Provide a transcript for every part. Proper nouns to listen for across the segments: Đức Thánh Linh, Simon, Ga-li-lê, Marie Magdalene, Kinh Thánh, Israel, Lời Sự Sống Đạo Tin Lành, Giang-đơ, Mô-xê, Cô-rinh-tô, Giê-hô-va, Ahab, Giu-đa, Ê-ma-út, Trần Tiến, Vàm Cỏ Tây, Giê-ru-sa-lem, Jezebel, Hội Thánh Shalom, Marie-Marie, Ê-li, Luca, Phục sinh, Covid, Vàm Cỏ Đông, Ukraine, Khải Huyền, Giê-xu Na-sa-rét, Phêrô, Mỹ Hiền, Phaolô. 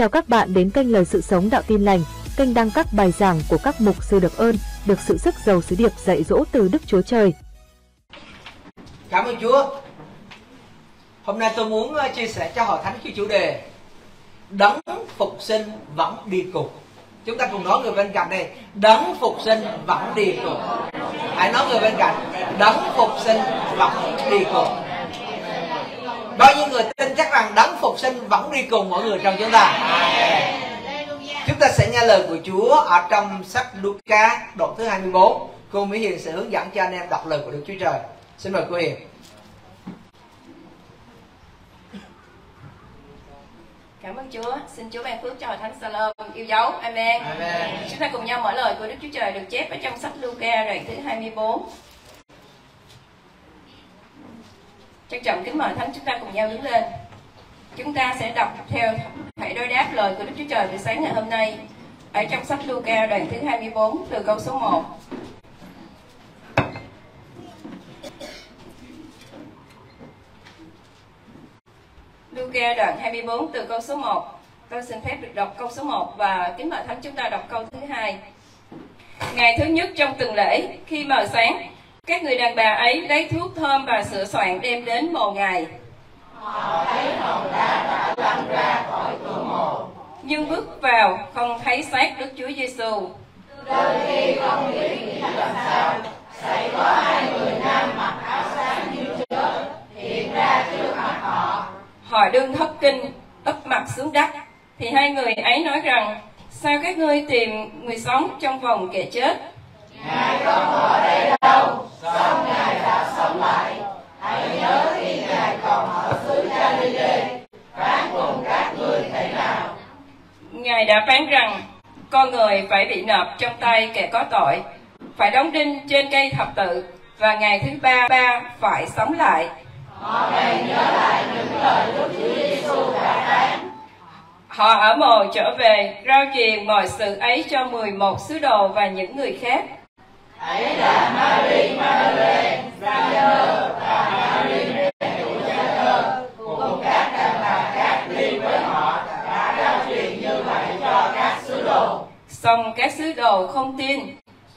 Chào các bạn đến kênh Lời Sự Sống Đạo Tin Lành, kênh đăng các bài giảng của các mục sư được ơn, được sự sức giàu sứ điệp dạy dỗ từ Đức Chúa Trời. Cảm ơn Chúa. Hôm nay tôi muốn chia sẻ cho hội thánh cái chủ đề Đấng Phục Sinh vẫn đi cùng. Chúng ta cùng nói người bên cạnh đây, Đấng Phục Sinh vẫn đi cùng. Hãy nói người bên cạnh, Đấng Phục Sinh vẫn đi cùng. Bao nhiêu người tin chắc rằng Đấng Phục Sinh vẫn đi cùng mọi người trong chúng ta? Chúng ta sẽ nghe lời của Chúa ở trong sách Luca đoạn thứ 24. Cô Mỹ Hiền sẽ hướng dẫn cho anh em đọc lời của Đức Chúa Trời. Xin mời cô Hiền. Cảm ơn Chúa. Xin Chúa ban phước cho hội thánh Sa-lô yêu dấu. Amen. Amen. Chúng ta cùng nhau mở lời của Đức Chúa Trời được chép ở trong sách Luca đoạn thứ 24. Trân trọng kính mời thánh chúng ta cùng nhau đứng lên. Chúng ta sẽ đọc theo, hãy đối đáp lời của Đức Chúa Trời buổi sáng ngày hôm nay ở trong sách Luca đoạn thứ 24 từ câu số 1. Luca đoạn 24 từ câu số 1. Tôi xin phép được đọc câu số 1 và kính mời thánh chúng ta đọc câu thứ 2. Ngày thứ nhất trong tuần lễ, khi mờ sáng, các người đàn bà ấy lấy thuốc thơm và sữa soạn đem đến mồ ngài. Họ thấy hòn đá đã lăn ra khỏi cửa mộ, nhưng bước vào không thấy xác Đức Chúa Giê-xu. Đôi khi không nghĩ làm sao, xảy có hai người nam mặc áo sáng như trước hiện ra trước mặt họ. Họ đương thất kinh, úp mặt xuống đất. Thì hai người ấy nói rằng, sao các ngươi tìm người sống trong vòng kẻ chết? Ngài không ở đây đâu, xong Ngài đã sống lại. Hãy nhớ khi Ngài còn ở xứ Ga-li-lê, phán cùng các ngươi thế nào. Ngài đã phán rằng, con người phải bị nộp trong tay kẻ có tội, phải đóng đinh trên cây thập tự, và ngày thứ ba phải sống lại. Họ bèn nhớ lại những lời Đức Chúa Giê-xu đã phán. Họ ở mồ trở về, rao truyền mọi sự ấy cho 11 sứ đồ và những người khác. Ấy là Marie-Marie, Giang-đơ và Marie-Marie của Giang-đơ, cùng các đàn bà khác đi với họ đã rao truyền như vậy cho các sứ đồ. Song các sứ đồ không tin,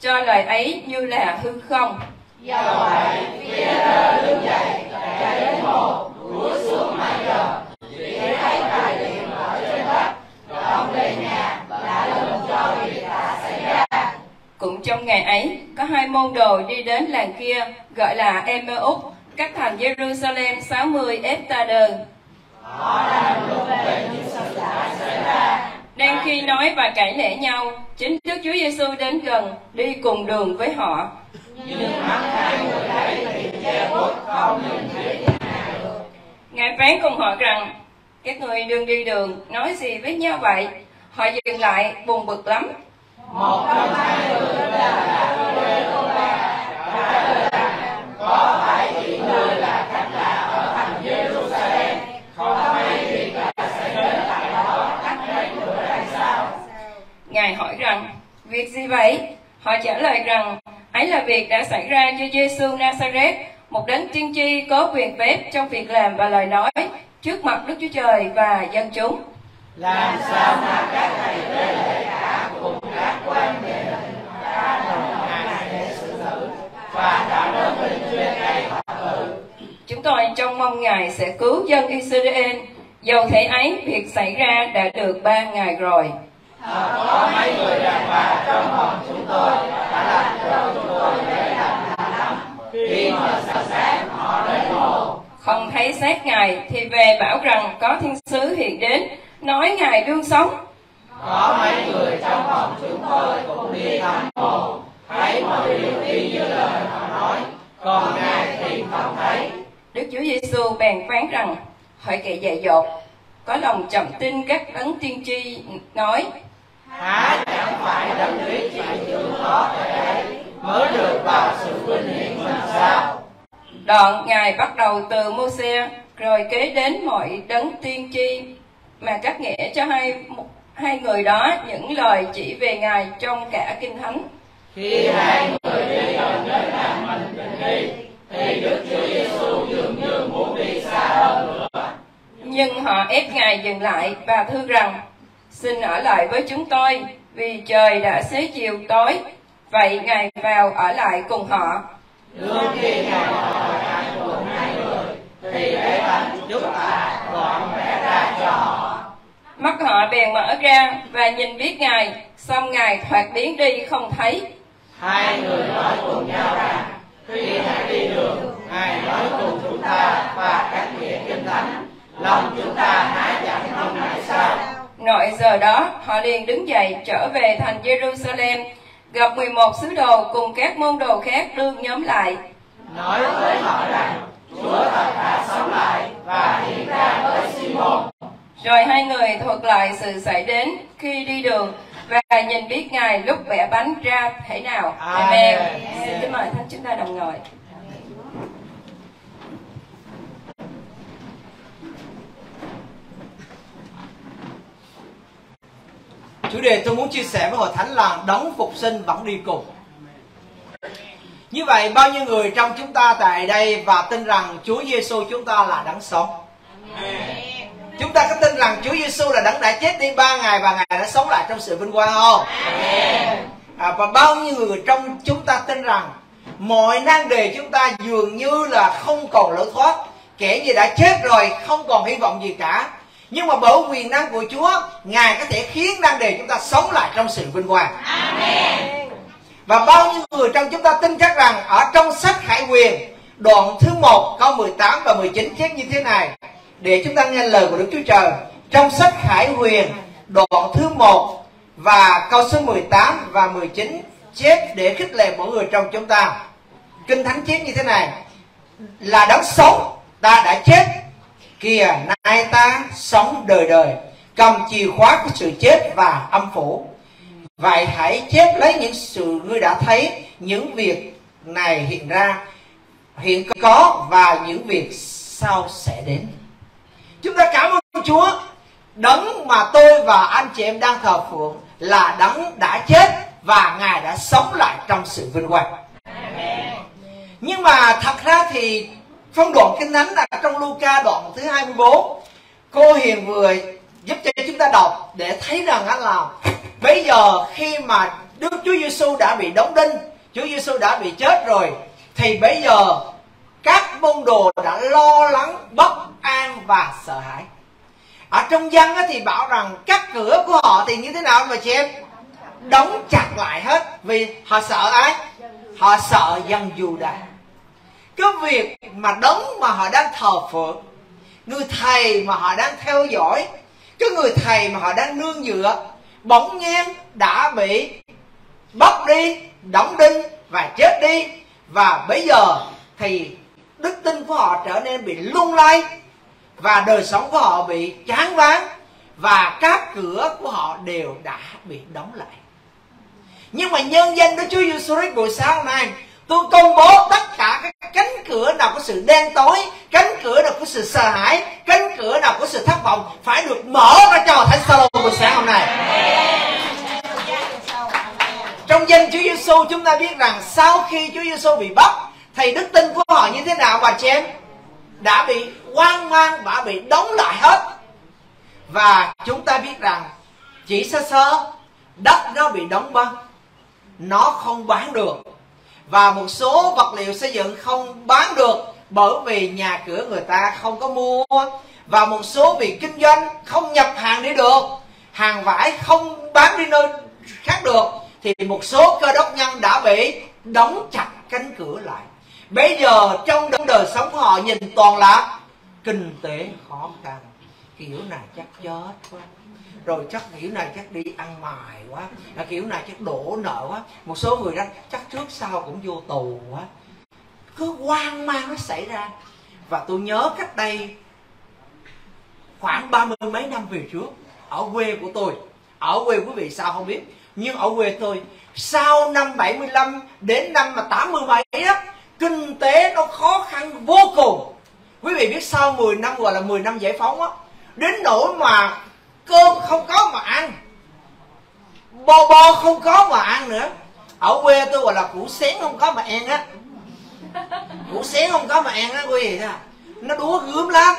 cho lời ấy như là hư không. Do vậy, Phêrô đứng dậy, chạy đến hồ, cúi xuống mà giờ, chỉ thấy tài liệu ở trên đất, ông về nhà đã lường cho việc đã xảy ra. Cũng trong ngày ấy, có hai môn đồ đi đến làng kia, gọi là Ê-ma-út, cách thành Giê-rusalem 60 ép-ta-đơ. Họ làm luôn về những sự đã xảy ra. Đang khi nói và cãi lẽ nhau, chính Đức Chúa Giê-xu đến gần, đi cùng đường với họ. Nhưng mắt hai người ấy thì Ê-ma-út không nhìn thấy Ngài được. Ngài phán cùng họ rằng, các người đừng đi đường, nói gì với nhau vậy? Họ dừng lại, buồn bực lắm. Một trong hai người là Luca, có phải chỉ người là khách lạ ở thành Giê-rusalem, không hay việc lạ sẽ đến tại đó cách đây nửa ngày sau? Ngài hỏi rằng, việc gì vậy? Họ trả lời rằng, ấy là việc đã xảy ra cho Giê-xu Na-sa-rét, một đấng tiên tri có quyền phép trong việc làm và lời nói trước mặt Đức Chúa Trời và dân chúng. Làm sao mà các thầy tế lễ đã cùng các quan đệ đã đồng hành để xử tử và đã nộp lên trên cây thập tự? Chúng tôi trông mong Ngài sẽ cứu dân Israel. Dầu thế ấy, việc xảy ra đã được 3 ngày rồi. Có mấy người đàn bà trong phòng chúng tôi đã làm cho chúng tôi thấy là lạ lắm. Khi mà sáng họ đến hồ, không thấy xác Ngài, thì về bảo rằng có thiên sứ hiện đến, nói Ngài đương sống. Có mấy người trong phòng chúng tôi cũng đi thăm mộ, thấy mọi điều y như lời họ nói, còn Ngài thì không thấy. Đức Chúa Giê-xu bèn phán rằng, hỡi kẻ dại dột, có lòng chậm tin các đấng tiên tri nói. Há chẳng phải đấng lý chỉ chứng có thể mới được vào sự vinh hiển mình sao? Đoạn Ngài bắt đầu từ Mô-xê, rồi kế đến mọi đấng tiên tri mà cắt nghĩa cho hai người đó những lời chỉ về Ngài trong cả Kinh Thánh. Khi hai người đi gần đến làng mình định đi, thì Đức Chúa Giê-xu dường như muốn đi xa hơn nữa. Nhưng họ ép Ngài dừng lại và thưa rằng, xin ở lại với chúng tôi, vì trời đã xế chiều tối. Vậy Ngài vào ở lại cùng họ. Luôn khi Ngài ở lại cùng hai người, thì lễ thánh Chúa ta gọn vẽ ra cho họ. Mắt họ bèn mở ra và nhìn biết Ngài, xong Ngài thoạt biến đi không thấy. Hai người nói cùng nhau rằng, khi Ngài đi đường, Ngài nói cùng chúng ta và các nghĩa kinh thánh, lòng chúng ta há chẳng không nại sao. Nội giờ đó, họ liền đứng dậy trở về thành Giê-ru-sa-lem, gặp 11 sứ đồ cùng các môn đồ khác đương nhóm lại. Nói với họ rằng, Chúa thật đã sống lại và hiện ra với Simon. Rồi hai người thuật lại sự xảy đến khi đi đường và nhìn biết Ngài lúc bẻ bánh ra thế nào. Amen. Xin kính mời thánh chúng ta đồng ngồi. Chủ đề tôi muốn chia sẻ với hội thánh là đấng phục sinh vẫn đi cùng. Như vậy bao nhiêu người trong chúng ta tại đây và tin rằng Chúa Giê-xu chúng ta là đấng sống? Chúng ta có tin rằng Chúa Giê-xu là đấng đã chết đi 3 ngày và Ngài đã sống lại trong sự vinh quang không? Và bao nhiêu người trong chúng ta tin rằng mọi nan đề chúng ta dường như là không còn lối thoát, kẻ gì đã chết rồi không còn hy vọng gì cả. Nhưng mà bởi quyền năng của Chúa, Ngài có thể khiến nan đề chúng ta sống lại trong sự vinh quang. Amen. Và bao nhiêu người trong chúng ta tin chắc rằng ở trong sách Khải Huyền, đoạn thứ 1 câu 18 và 19 chép như thế này. Để chúng ta nghe lời của Đức Chúa Trời. Trong sách Khải Huyền, đoạn thứ 1 và câu số 18 và 19 chép để khích lệ mỗi người trong chúng ta. Kinh Thánh chép như thế này. Là đấng sống, ta đã chết. Kìa nay ta sống đời đời, cầm chìa khóa của sự chết và âm phủ. Vậy hãy chép lấy những sự ngươi đã thấy, những việc này hiện ra, hiện có và những việc sau sẽ đến. Chúng ta cảm ơn Chúa. Đấng mà tôi và anh chị em đang thờ phượng là đấng đã chết và Ngài đã sống lại trong sự vinh quang. Nhưng mà thật ra thì phân đoạn kinh thánh là trong Luca đoạn thứ 24. Cô Hiền vừa giúp cho chúng ta đọc để thấy rằng là bây giờ khi mà Đức Chúa Giê-xu đã bị đóng đinh, Chúa Giê-xu đã bị chết rồi, thì bây giờ các môn đồ đã lo lắng, bất an và sợ hãi. Ở trong Giăng thì bảo rằng các cửa của họ thì như thế nào mà chị em? Đóng chặt lại hết. Vì họ sợ ai? Họ sợ dân Giu-đa. Cái việc mà đấng mà họ đang thờ phượng, người thầy mà họ đang theo dõi, cái người thầy mà họ đang nương dựa, bỗng nhiên đã bị bắt đi, đóng đinh và chết đi. Và bây giờ thì đức tin của họ trở nên bị lung lay, và đời sống của họ bị chán váng, và các cửa của họ đều đã bị đóng lại. Nhưng mà nhân danh Đức Chúa Giê-xu Christ buổi sáng hôm nay, tôi công bố tất cả các cánh cửa nào có sự đen tối, cánh cửa nào có sự sợ hãi, cánh cửa nào có sự thất vọng phải được mở ra cho Thánh Phaolô buổi sáng hôm nay. Trong danh Chúa Giê-xu chúng ta biết rằng sau khi Chúa Giê-xu bị bắt thì đức tin của họ như thế nào bà chị em? Đã bị hoang mang và bị đóng lại hết. Và chúng ta biết rằng chỉ sơ sơ đất nó bị đóng băng, nó không bán được. Và một số vật liệu xây dựng không bán được bởi vì nhà cửa người ta không có mua. Và một số việc kinh doanh không nhập hàng đi được, hàng vải không bán đi nơi khác được. Thì một số cơ đốc nhân đã bị đóng chặt cánh cửa lại. Bây giờ trong đời sống của họ nhìn toàn là kinh tế khó khăn, kiểu này chắc chết quá, rồi chắc kiểu này chắc đi ăn mài quá, kiểu này chắc đổ nợ quá, một số người đó chắc trước sau cũng vô tù quá. Cứ hoang mang nó xảy ra. Và tôi nhớ cách đây khoảng 30 mấy năm về trước, ở quê của tôi, ở quê quý vị sao không biết, nhưng ở quê tôi sau năm 75 đến năm 80 mấy đó, kinh tế nó khó khăn vô cùng. Quý vị biết sau 10 năm gọi là 10 năm giải phóng á, đến nỗi mà cơm không có mà ăn, bò bò không có mà ăn nữa. Ở quê tôi gọi là củ xén không có mà ăn á, củ xén không có mà ăn á quý vị. Nó đúa gớm lắm,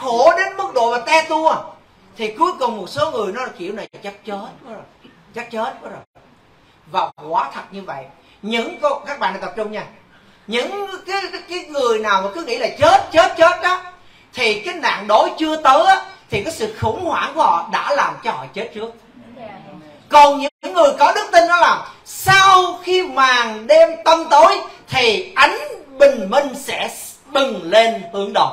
khổ đến mức độ mà te tua. Thì cuối cùng một số người nói là kiểu này chắc chết quá rồi, chắc chết quá rồi. Và quả thật như vậy, những cô, các bạn tập trung nha, những cái người nào mà cứ nghĩ là chết đó, thì cái nạn đói chưa tới á, thì cái sự khủng hoảng của họ đã làm cho họ chết trước. Còn những người có đức tin đó là sau khi màn đêm tăm tối thì ánh bình minh sẽ bừng lên hướng đầu.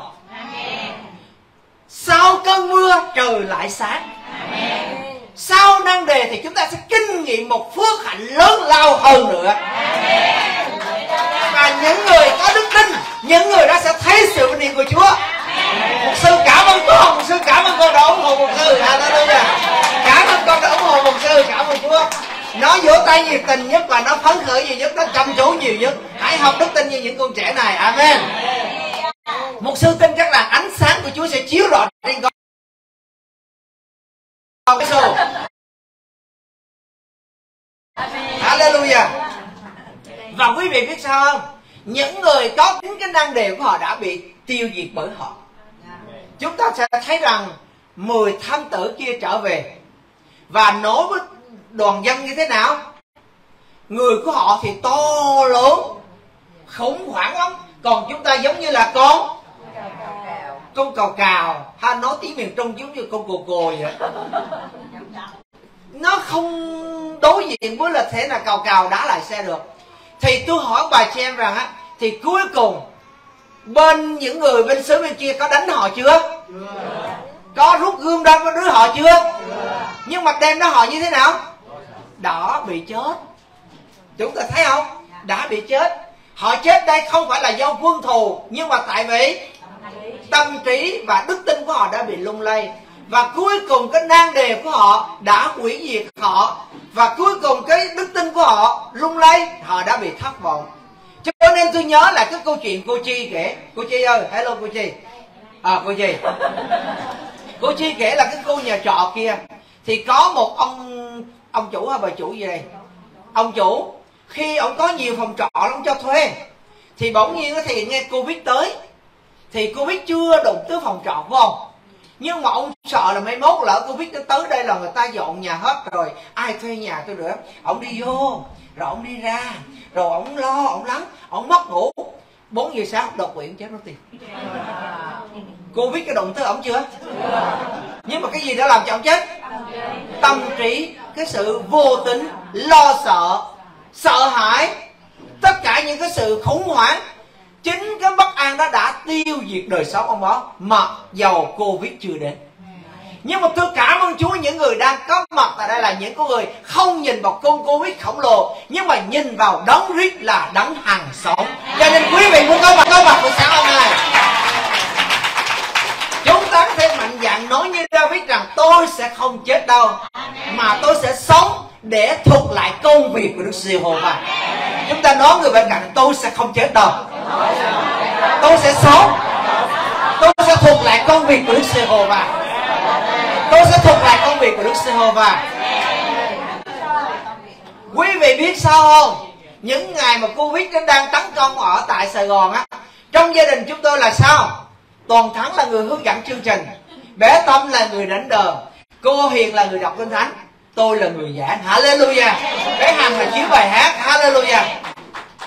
Sau cơn mưa trời lại sáng. Amen. Sau nan đề thì chúng ta sẽ kinh nghiệm một phước hạnh lớn lao hơn nữa. Amen. Và những người có đức tin, những người đó sẽ thấy sự vinh hiển của Chúa. Amen. Một sư cảm ơn con, một sư cảm ơn con đã ủng hộ một sư. Hallelujah. Cảm ơn con đã ủng hộ một sư, cảm ơn Chúa. Nó vỗ tay nhiệt tình nhất và nó phấn khởi nhiều nhất, nó chăm chú nhiều nhất. Hãy học đức tin như những con trẻ này. Amen. Một sư tin chắc là ánh sáng của Chúa sẽ chiếu rọi trên con. Hallelujah. Và quý vị biết sao không? Những người có tính cái năng đề của họ đã bị tiêu diệt bởi họ. Chúng ta sẽ thấy rằng 10 thám tử kia trở về và nối với đoàn dân như thế nào? Người của họ thì to lớn, khủng hoảng lắm. Còn chúng ta giống như là con cào cào, ha, nói tiếng miền Trung giống như con cồ cồ vậy. Nó không đối diện với là thế là cào cào đã lại xe được. Thì tôi hỏi bà chị em rằng á, thì cuối cùng bên những người bên xứ bên kia có đánh họ chưa? Có rút gươm đâm vào đứa họ chưa? Nhưng mà đem đó họ như thế nào? Đã bị chết. Chúng ta thấy không? Đã bị chết. Họ chết đây không phải là do quân thù, nhưng mà tại vì tâm trí và đức tin của họ đã bị lung lay. Và cuối cùng cái nan đề của họ đã hủy diệt họ. Và cuối cùng cái đức tin của họ lung lay, họ đã bị thất vọng. Cho nên tôi nhớ là cái câu chuyện cô Chi kể. Cô Chi ơi, hello cô Chi. Cô Chi. Cô Chi kể là cái cô nhà trọ kia thì có một ông chủ hay bà chủ gì đây? Ông chủ. Khi ông có nhiều phòng trọ ông cho thuê, thì bỗng nhiên thì nghe Covid tới, thì Covid chưa đụng tới phòng trọ của ông, nhưng mà ông sợ là mai mốt lỡ Covid nó tới đây là người ta dọn nhà hết rồi, ai thuê nhà tôi nữa. Ông đi vô rồi ông đi ra rồi ông lo ông lắng, ông mất ngủ. 4 giờ sáng đột quỵ chết mất tiền. Covid cái đụng tới ông chưa? Nhưng mà cái gì đã làm cho ông chết? Tâm trí, cái sự vô tính, lo sợ, sợ hãi, tất cả những cái sự khủng hoảng, chính cái bất an đó đã tiêu diệt đời sống ông đó, mặc dầu Covid chưa đến. Nhưng mà tôi cảm ơn Chúa, những người đang có mặt tại đây là những người không nhìn vào con Covid khổng lồ, nhưng mà nhìn vào đấng Christ là đấng hàng xóm. Cho nên quý vị muốn có mặt của sáng hôm nay, chúng ta có thể mạnh dạn nói như David rằng tôi sẽ không chết đâu, mà tôi sẽ sống để thuộc lại công việc của Đức Giê-hô-va. Chúng ta nói người bên cạnh, tôi sẽ không chết đâu, tôi sẽ sống, tôi sẽ thuộc lại công việc của Đức Giê-hô-va, tôi sẽ thuộc lại công việc của Đức Giê-hô-va. Quý vị biết sao không? Những ngày mà Covid nó đang tấn công ở tại Sài Gòn á, trong gia đình chúng tôi là sao? Toàn Thắng là người hướng dẫn chương trình, Bé Tâm là người đánh đờ, cô Hiền là người đọc Kinh Thánh, tôi là người giảng. Hallelujah. Bé Hằng là chiếu bài hát. Hallelujah.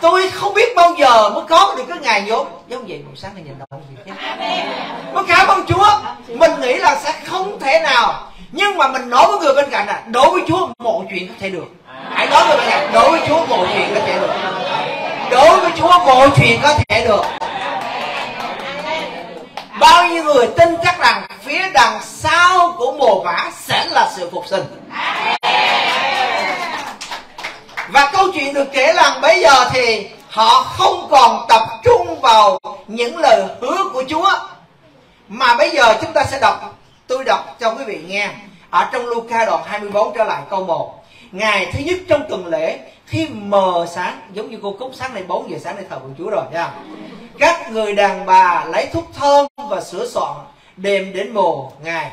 Tôi không biết bao giờ mới có được cái ngày giống vậy. Buổi sáng này nhìn đâu vậy? Mới cảm ơn Chúa. Mình nghĩ là sẽ không thể nào, nhưng mà mình nói với người bên cạnh là đối với Chúa mọi chuyện có thể được. Hãy nói với người bên cạnh, đối với Chúa mọi chuyện có thể được, đối với Chúa mọi chuyện có thể được. Bao nhiêu người tin chắc rằng phía đằng sau của mồ mả sẽ là sự phục sinh. Và câu chuyện được kể rằng bây giờ thì họ không còn tập trung vào những lời hứa của Chúa, mà bây giờ chúng ta sẽ tôi đọc cho quý vị nghe ở trong Luca đoạn 24 trở lại câu 1. Ngày thứ nhất trong tuần lễ, khi mờ sáng, giống như cô Cúc sáng nay 4 giờ sáng nay thờ của Chúa rồi nha. Các người đàn bà lấy thuốc thơm và sửa soạn đêm đến mồ ngày.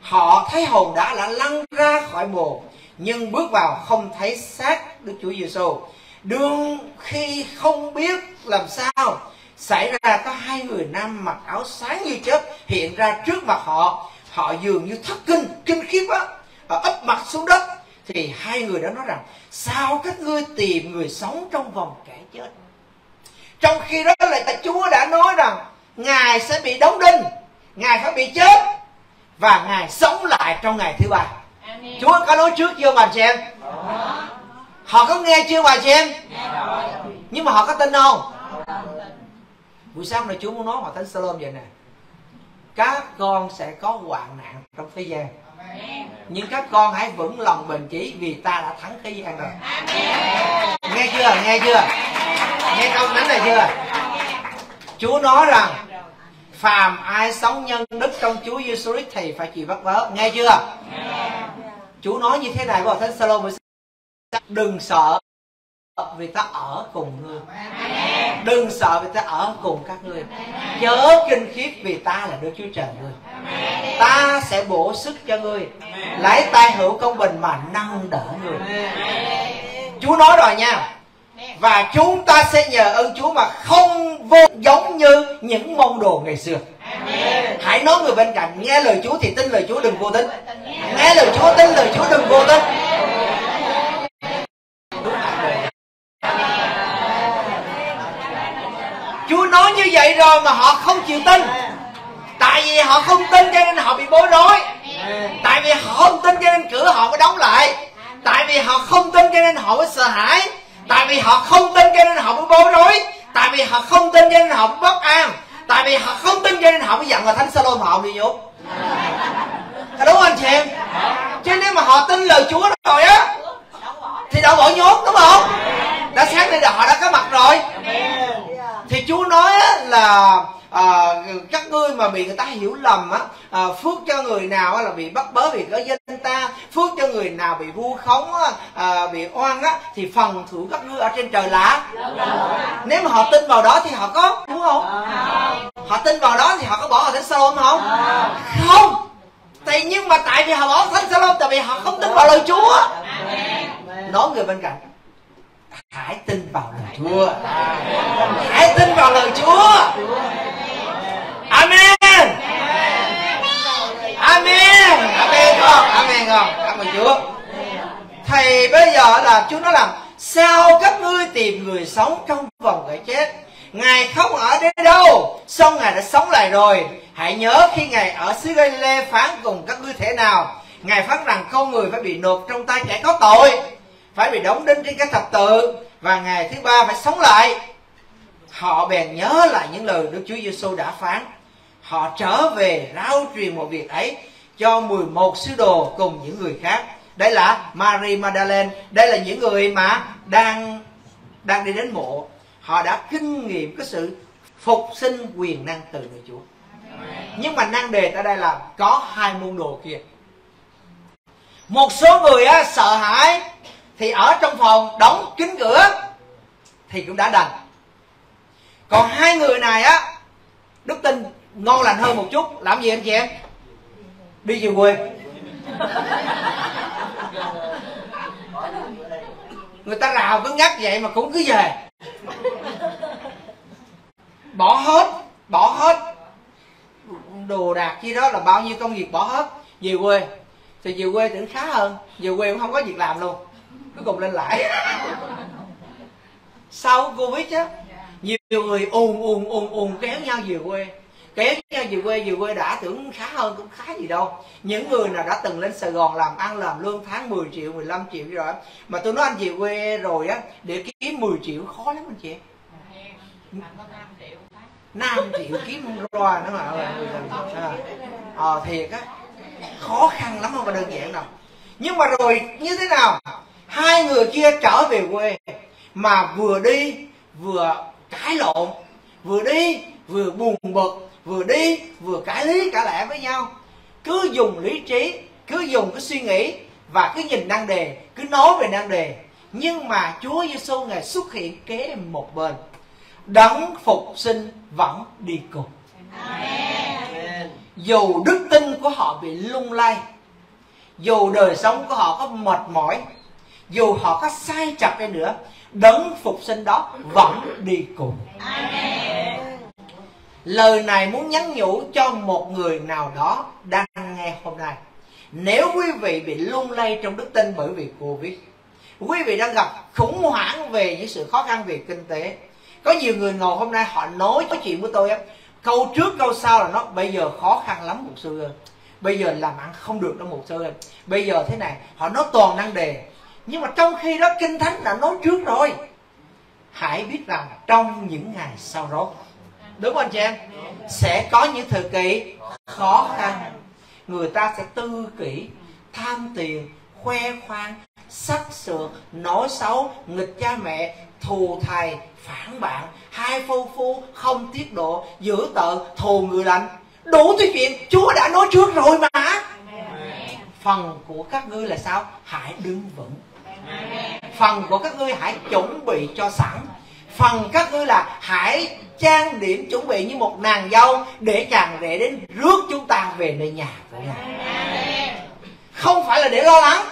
Họ thấy hồn đã lăn ra khỏi mồ, nhưng bước vào không thấy xác Đức Chúa Giêsu. Đương khi không biết làm sao xảy ra, có hai người nam mặc áo sáng như chớp hiện ra trước mặt họ. họ dường như thất kinh, kinh khiếp á, ấp mặt xuống đất. Thì hai người đã nói rằng, sao các ngươi tìm người sống trong vòng kẻ chết? Trong khi đó lại ta Chúa đã nói rằng Ngài sẽ bị đóng đinh, Ngài phải bị chết và Ngài sống lại trong ngày thứ ba. Amen. Chúa có nói trước chưa bà chị em? Đó. Họ có nghe chưa bà chị em? Nhưng mà họ có tin không? Đó. Buổi sáng này Chúa muốn nói họ thánh Salom vậy nè: các con sẽ có hoạn nạn trong thế gian, Amen. Nhưng các con hãy vững lòng bền chí vì ta đã thắng thế gian rồi. Amen. Nghe chưa? Nghe chưa? Nghe câu nói này chưa? Chúa nói rằng phàm ai sống nhân đức trong Chúa Giêsu Christ thì phải chịu bắt bớ. Nghe chưa? Yeah. Chúa nói như thế này với thánh Sa-lô: đừng sợ vì ta ở cùng ngươi, đừng sợ vì ta ở cùng các ngươi, chớ kinh khiếp vì ta là Đức Chúa Trời ngươi, ta sẽ bổ sức cho ngươi, lấy tay hữu công bình mà nâng đỡ ngươi. Chúa nói rồi nha. Và chúng ta sẽ nhờ ơn Chúa mà không vô giống như những môn đồ ngày xưa. Amen. Hãy nói người bên cạnh: nghe lời Chúa thì tin lời Chúa, đừng vô tín. Nghe lời Chúa, tin lời Chúa, đừng vô tín. Chúa nói như vậy rồi mà họ không chịu tin. Tại vì họ không tin cho nên họ bị bối rối. Tại vì họ không tin cho nên cửa họ mới đóng lại. Tại vì họ không tin cho nên họ mới sợ hãi. Tại vì họ không tin cho nên họ mới bối rối. Tại vì họ không tin cho nên họ mới bất an. Tại vì họ không tin cho nên họ mới giận là thánh Sa-lô họ đi nhốt. Đúng không anh chị em? Chứ nếu mà họ tin lời Chúa rồi á thì đậu bỏ nhốt, đúng không? Đã sáng nay họ đã có mặt rồi. Thì Chúa nói là các ngươi mà bị người ta hiểu lầm á, phước cho người nào là bị bắt bớ vì có danh ta, phước cho người nào bị vu khống á, bị oan á, thì phần thưởng các ngươi ở trên trời là. Nếu mà họ tin vào đó thì họ có, đúng không? Họ tin vào đó thì họ có bỏ vào thánh Sa-lô không? Không. Tại nhưng mà tại vì họ bỏ thánh Sa-lô, tại vì họ không tin vào lời Chúa. Nói người bên cạnh: hãy tin vào lời Chúa, hãy tin vào lời Chúa. Amen. Amen. Amen không? Amen không? Cảm ơn Chúa. Thầy bây giờ là Chúa nói là sao các ngươi tìm người sống trong vòng kẻ chết? Ngài không ở đến đâu, xong Ngài đã sống lại rồi. Hãy nhớ khi Ngài ở xứ Ga-li-lê phán cùng các ngươi thế nào. Ngài phán rằng con người phải bị nộp trong tay kẻ có tội, phải bị đóng đinh trên cái thập tự và ngày thứ ba phải sống lại. Họ bèn nhớ lại những lời Đức Chúa Giê-xu đã phán. Họ trở về rao truyền một việc ấy cho 11 sứ đồ cùng những người khác. Đây là Marie Magdalene, đây là những người mà đang đi đến mộ. Họ đã kinh nghiệm cái sự phục sinh quyền năng từ nơi Chúa. Nhưng mà nan đề tại đây là có hai môn đồ kia. Một số người á, sợ hãi thì ở trong phòng đóng kín cửa thì cũng đã đành. Còn hai người này á, đức tin ngon lành hơn một chút, làm gì anh chị em? Đi về quê. Người ta rào cứ ngắt vậy mà cũng cứ về. Bỏ hết đồ đạc chi đó là bao nhiêu công việc bỏ hết, về quê. Thì về quê tưởng khá hơn, về quê cũng không có việc làm luôn, cuối cùng lên lại. Sau Covid á, nhiều người ùn kéo nhau về quê, đã tưởng khá hơn, cũng khá gì đâu. Những người nào đã từng lên Sài Gòn làm ăn, làm lương tháng 10 triệu, 15 triệu rồi mà tôi nói anh về quê rồi á, để kiếm 10 triệu khó lắm anh chị. 5 triệu kiếm loa nữa mà thiệt á, khó khăn lắm, không phải đơn giản đâu. Nhưng mà rồi như thế nào, hai người kia trở về quê mà vừa đi vừa cãi lộn, vừa đi vừa buồn bực, vừa đi vừa cãi lý cãi lẽ với nhau. Cứ dùng lý trí, cứ dùng cái suy nghĩ và cứ nhìn nan đề, cứ nói về nan đề. Nhưng mà Chúa Giê-xu Ngài xuất hiện kế một bên, đấng phục sinh vẫn đi cùng. Amen. Dù đức tin của họ bị lung lay, dù đời sống của họ có mệt mỏi, dù họ có sai chặt đi nữa, đấng phục sinh đó vẫn đi cùng. Amen. Lời này muốn nhắn nhủ cho một người nào đó đang nghe nghe hôm nay. Nếu quý vị bị lung lay trong đức tin bởi vì Covid, quý vị đang gặp khủng hoảng về những sự khó khăn về kinh tế. Có nhiều người ngồi hôm nay họ nói chuyện với tôi, câu trước câu sau là nó bây giờ khó khăn lắm mục sư ơi, bây giờ làm ăn không được đâu mục sư ơi, bây giờ thế này, họ nói toàn năng đề. Nhưng mà trong khi đó Kinh Thánh đã nói trước rồi, hãy biết rằng trong những ngày sau đó, đúng không anh chị em, sẽ có những thời kỳ khó khăn. Người ta sẽ tư kỷ, tham tiền, khoe khoang, sắc sược, nói xấu, nghịch cha mẹ, thù thầy, phản bạn, hai phu phu, không tiết độ, dữ tợn, thù người lành. Đủ thứ chuyện Chúa đã nói trước rồi mà. Phần của các ngươi là sao? Hãy đứng vững. Phần của các ngươi hãy chuẩn bị cho sẵn. Phần các ngươi là hãy trang điểm chuẩn bị như một nàng dâu để chàng rể đến rước chúng ta về nơi nhà của Ngài. Không phải là để lo lắng,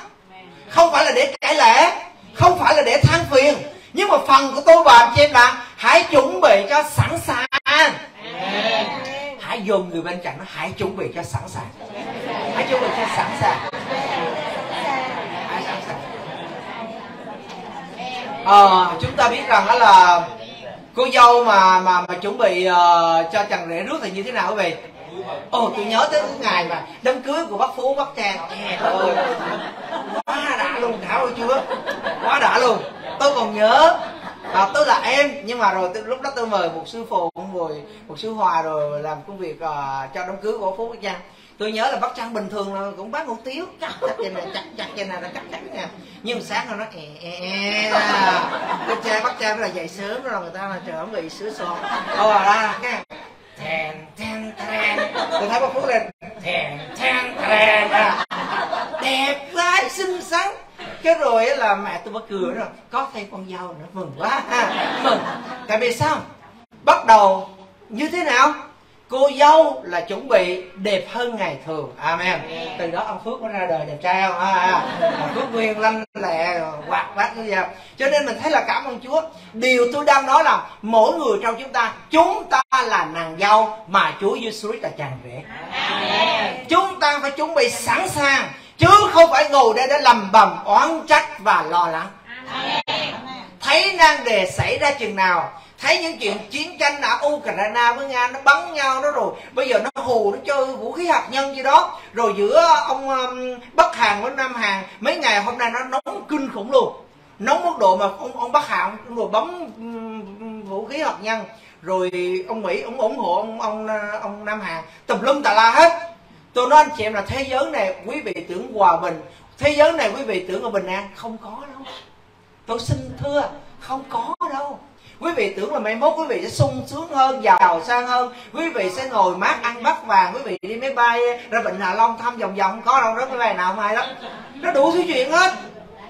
không phải là để cãi lẽ, không phải là để than phiền, nhưng mà phần của tôi và anh chị em là hãy chuẩn bị cho sẵn sàng. Hãy dồn người bên cạnh nó, hãy chuẩn bị cho sẵn sàng, hãy chuẩn bị cho sẵn sàng. Chúng ta biết rằng đó là cô dâu mà chuẩn bị cho chàng rể rước thì như thế nào quý vị? Tôi nhớ tới cái ngày mà đám cưới của bác Phú, bác Trang, quá đã luôn, đã rồi chưa? Quá đã luôn. Tôi còn nhớ, tôi là em, nhưng mà rồi lúc đó tôi mời một sư phụ, một sư Hòa rồi làm công việc cho đám cưới của bác Phú, bác Trang. Tôi nhớ là bác Trang bình thường là cũng bán hủ tiếu, cắt trên này, chặt trên này, cắt nè. Nhưng mà sáng rồi nó bác Trang là dậy sớm rồi, người ta là chuẩn bị sữa sọt. Tôi thấy bác Phú lên đẹp gái xinh xắn. Cái rồi là mẹ tôi bắt cười rồi, có thêm con dâu nữa, mừng quá ha, mừng. Tại vì sao? Bắt đầu như thế nào? Cô dâu là chuẩn bị đẹp hơn ngày thường. Amen. Từ đó ông Phước có ra đời đẹp trai không? Phước Nguyên lanh lẹ, hoạt bát như vậy. Cho nên mình thấy là cảm ơn Chúa. Điều tôi đang nói là mỗi người trong chúng ta là nàng dâu mà Chúa Giê-xu Christ là chàng rể. Chúng ta phải chuẩn bị sẵn sàng, chứ không phải ngồi đây để lầm bầm, oán trách và lo lắng. Thấy nan đề xảy ra chừng nào, thấy những chuyện chiến tranh ở Ukraine với Nga, nó bắn nhau đó rồi, bây giờ nó hù, nó chơi vũ khí hạt nhân gì đó, rồi giữa ông Bắc Hàn với Nam Hàn, mấy ngày hôm nay nó nóng kinh khủng luôn, nóng mức độ mà ông Bắc Hàn rồi bấm vũ khí hạt nhân, rồi ông Mỹ ông ủng hộ ông Nam Hàn, tùm lum tà la hết. Tôi nói anh chị em là thế giới này quý vị tưởng hòa bình, thế giới này quý vị tưởng ở bình an, không có đâu. Tôi xin thưa, không có đâu. Quý vị tưởng là mai mốt quý vị sẽ sung sướng hơn, giàu sang hơn, quý vị sẽ ngồi mát ăn bát vàng, quý vị đi máy bay ra Vịnh Hạ Long thăm vòng vòng, không có đâu đó, cái bài nào không hay lắm. Nó đủ thứ chuyện hết.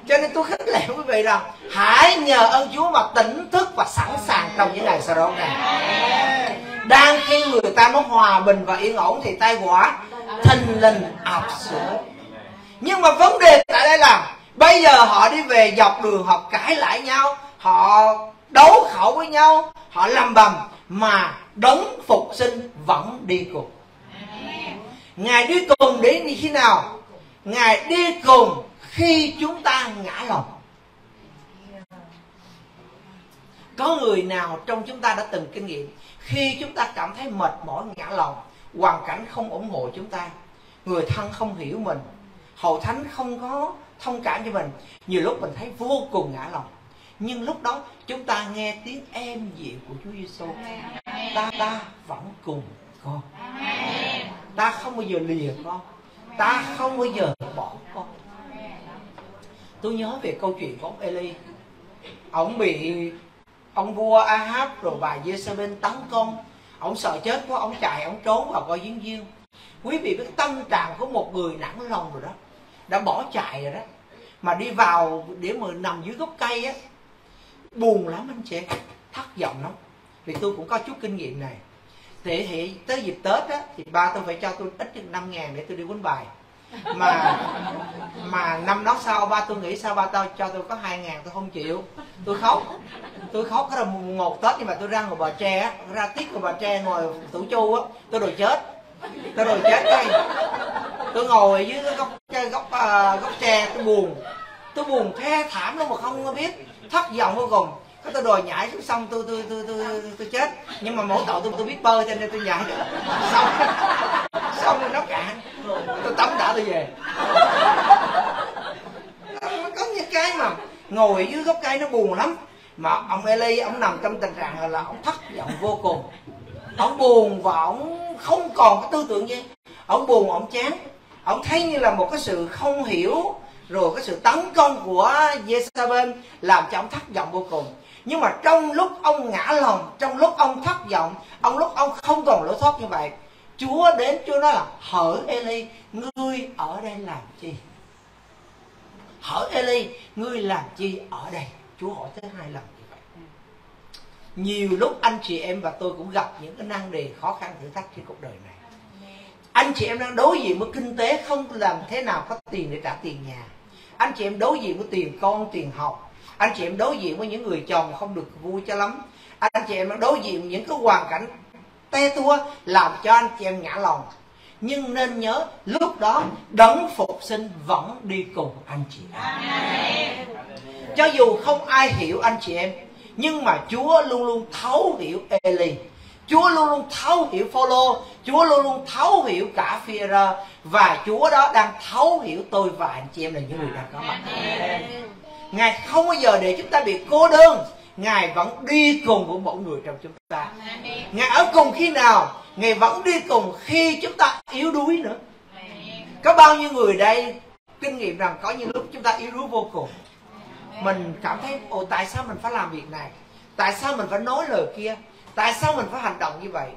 Cho nên tôi khích lệ quý vị rằng hãy nhờ ơn Chúa mà tỉnh thức và sẵn sàng trong những ngày sau đó này. Đang khi người ta muốn hòa bình và yên ổn thì tai họa thình lình ập xuống. Nhưng mà vấn đề tại đây là bây giờ họ đi về dọc đường, họ cãi lại nhau, họ đấu khẩu với nhau, họ lầm bầm, mà đấng phục sinh vẫn đi cùng. Ngài đi cùng đến khi nào? Ngài đi cùng khi chúng ta ngã lòng. Có người nào trong chúng ta đã từng kinh nghiệm khi chúng ta cảm thấy mệt mỏi, ngã lòng, hoàn cảnh không ủng hộ chúng ta, người thân không hiểu mình, hậu thánh không có thông cảm cho mình, nhiều lúc mình thấy vô cùng ngã lòng. Nhưng lúc đó chúng ta nghe tiếng êm dịu của Chúa Giêsu, ta vẫn cùng con, ta không bao giờ lìa con, ta không bao giờ bỏ con. Tôi nhớ về câu chuyện của ông Ê-li. Ông bị ông vua Ahab rồi bà Jezebel tấn công, ông sợ chết quá, ông chạy, ông trốn vào coi giếng giêng. Quý vị biết tâm trạng của một người nản lòng rồi đó, đã bỏ chạy rồi đó, mà đi vào để mà nằm dưới gốc cây á, buồn lắm anh chị, thất vọng lắm. Vì tôi cũng có chút kinh nghiệm này. Thì tới dịp Tết á, thì ba tôi phải cho tôi ít chừng 5.000 để tôi đi quýnh bài. Mà năm đó sau ba tôi nghĩ sao ba tao cho tôi có 2.000, tôi không chịu, tôi khóc. Tôi khóc cái là mùng 1 Tết, nhưng mà tôi ra ngồi bờ tre á, ra tiết ngồi bờ tre, ngồi tủ chu á, tôi đòi chết. Tôi đòi chết đây. Tôi ngồi dưới cái góc tre, tôi buồn thê thảm lắm mà không có biết, thất vọng vô cùng. Cái tôi đòi nhảy xuống sông, tôi chết. Nhưng mà mỗi tội tôi biết bơi cho nên tôi nhảy được. Xong rồi nó cạn, tôi tắm đã tôi về. Có những cái mà ngồi dưới gốc cây nó buồn lắm. Mà ông Ê-li ông nằm trong tình trạng là ông thất vọng vô cùng. Ông buồn và ông không còn cái tư tưởng gì. Ông buồn, ông chán. Ông thấy như là một cái sự không hiểu, rồi cái sự tấn công của Jezebel làm cho ông thất vọng vô cùng. Nhưng mà trong lúc ông ngã lòng, trong lúc ông thất vọng, lúc ông không còn lối thoát như vậy, Chúa đến, Chúa nói là: hỡi Ê-li, ngươi ở đây làm chi? Hỡi Ê-li, ngươi làm chi ở đây? Chúa hỏi tới hai lần như vậy. Nhiều lúc anh chị em và tôi cũng gặp những cái nan đề, khó khăn, thử thách trên cuộc đời này. Anh chị em đang đối diện với kinh tế, không làm thế nào có tiền để trả tiền nhà. Anh chị em đối diện với tiền con, tiền học. Anh chị em đối diện với những người chồng không được vui cho lắm. Anh chị em đang đối diện với những cái hoàn cảnh te tua làm cho anh chị em ngã lòng. Nhưng nên nhớ, lúc đó đấng phục sinh vẫn đi cùng anh chị em. Cho dù không ai hiểu anh chị em, nhưng mà Chúa luôn luôn thấu hiểu Ê-li, Chúa luôn luôn thấu hiểu Phaolô, Chúa luôn luôn thấu hiểu cả Phêrô, và Chúa đó đang thấu hiểu tôi và anh chị em là những người đang có mặt. Ngài không bao giờ để chúng ta bị cô đơn, Ngài vẫn đi cùng với mỗi người trong chúng ta. Ngài ở cùng khi nào? Ngài vẫn đi cùng khi chúng ta yếu đuối nữa. Có bao nhiêu người đây kinh nghiệm rằng có những lúc chúng ta yếu đuối vô cùng. Mình cảm thấy: ồ, tại sao mình phải làm việc này? Tại sao mình phải nói lời kia? Tại sao mình phải hành động như vậy?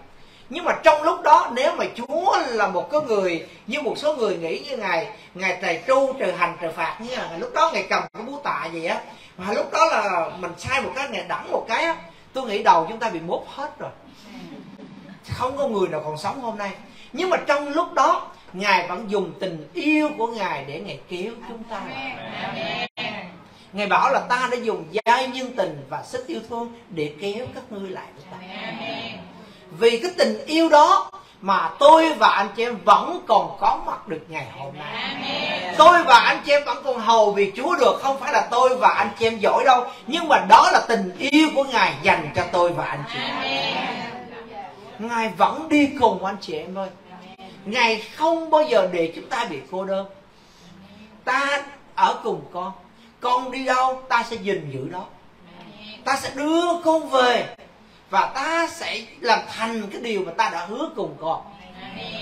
Nhưng mà trong lúc đó, nếu mà Chúa là một cái người, như một số người nghĩ như Ngài trầy tru, trừ hành, trừ phạt, như là lúc đó Ngài cầm cái búa tạ gì á, mà lúc đó là mình sai một cái, Ngài đẳng một cái á, tôi nghĩ đầu chúng ta bị mốt hết rồi, không có người nào còn sống hôm nay. Nhưng mà trong lúc đó, Ngài vẫn dùng tình yêu của Ngài để Ngài cứu chúng ta. Ngài bảo là: ta đã dùng giai nhân tình và sức yêu thương để kéo các ngươi lại với ta. Vì cái tình yêu đó mà tôi và anh chị em vẫn còn có mặt được ngày hôm nay. Tôi và anh chị em vẫn còn hầu vì Chúa được. Không phải là tôi và anh chị em giỏi đâu, nhưng mà đó là tình yêu của Ngài dành cho tôi và anh chị em. Ngài vẫn đi cùng anh chị em ơi. Ngài không bao giờ để chúng ta bị cô đơn. Ta ở cùng con đi đâu ta sẽ gìn giữ đó, ta sẽ đưa con về, và ta sẽ làm thành cái điều mà ta đã hứa cùng con.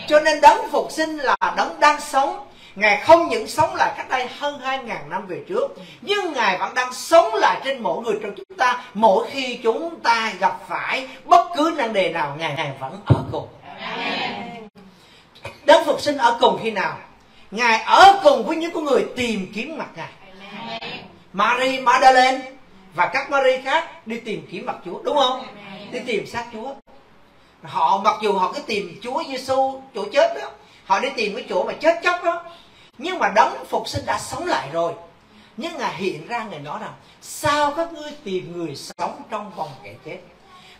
Cho nên đấng phục sinh là đấng đang sống. Ngài không những sống lại cách đây hơn 2.000 năm về trước, nhưng Ngài vẫn đang sống lại trên mỗi người trong chúng ta. Mỗi khi chúng ta gặp phải bất cứ nan đề nào, Ngài vẫn ở cùng. Đấng phục sinh ở cùng khi nào? Ngài ở cùng với những con người tìm kiếm mặt Ngài. Marie Magdalene và các Marie khác đi tìm kiếm mặt Chúa, đúng không? Đi tìm xác Chúa. Họ mặc dù họ cứ tìm Chúa Giêsu chỗ chết đó, họ đi tìm cái chỗ mà chết chóc đó, nhưng mà đấng phục sinh đã sống lại rồi. Nhưng Ngài hiện ra, Ngài nói rằng: sao các ngươi tìm người sống trong vòng kẻ chết?